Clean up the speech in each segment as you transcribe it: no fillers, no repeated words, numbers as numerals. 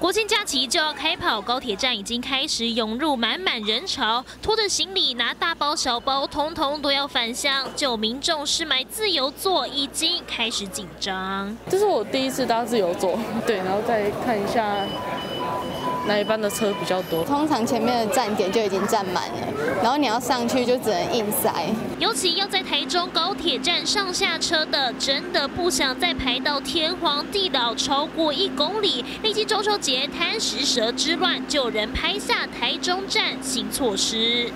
国庆假期就要开跑，高铁站已经开始涌入满满人潮，拖着行李、拿大包小包，通通都要返乡。就民众试买自由座，已经开始紧张。这是我第一次搭自由座，对，然后再看一下哪一班的车比较多。通常前面的站点就已经站满了，然后你要上去就只能硬塞。尤其要在台中高铁站上下车的，真的不想再排到天荒地老超过1公里。历经中秋节 贪食蛇之乱，就有人拍下台中站新措施。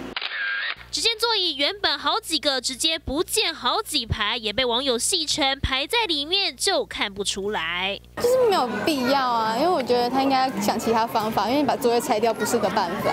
只见座椅原本好几个，直接不见好几排，也被网友戏称排在里面就看不出来。就是没有必要啊，因为我觉得他应该想其他方法，因为你把座位拆掉不是个办法。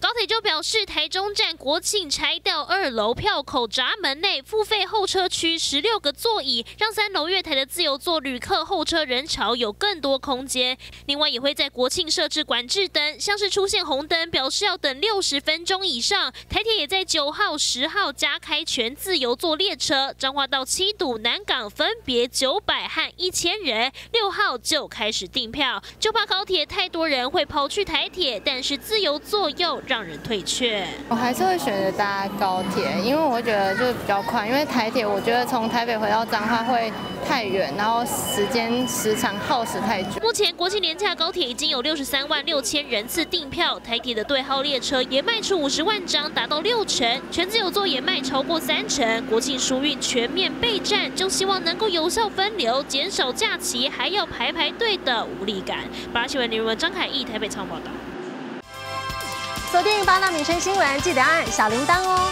高铁就表示，台中站国庆拆掉2楼票口闸门内付费候车区16个座椅，让3楼月台的自由座旅客候车人潮有更多空间。另外，也会在国庆设置管制灯，像是出现红灯，表示要等60分钟以上。台铁也在9号、10号加开全自由座列车，彰化到七堵、南港分别900和1000人。6号就开始订票，就怕高铁太多人会跑去台铁，但是自由座又 让人退却，我还是会选择搭高铁，因为我会觉得就是比较快。因为台铁，我觉得从台北回到彰化会太远，然后时长耗时太久。目前国庆连假高铁已经有63.6万人次订票，台铁的对号列车也卖出50万张，达到60%，全自由座也卖超过30%。国庆疏运全面备战，就希望能够有效分流，减少假期还要排队的无力感。八新闻林文、张凯义台北采访报道。锁定八大民生新闻，记得按小铃铛哦。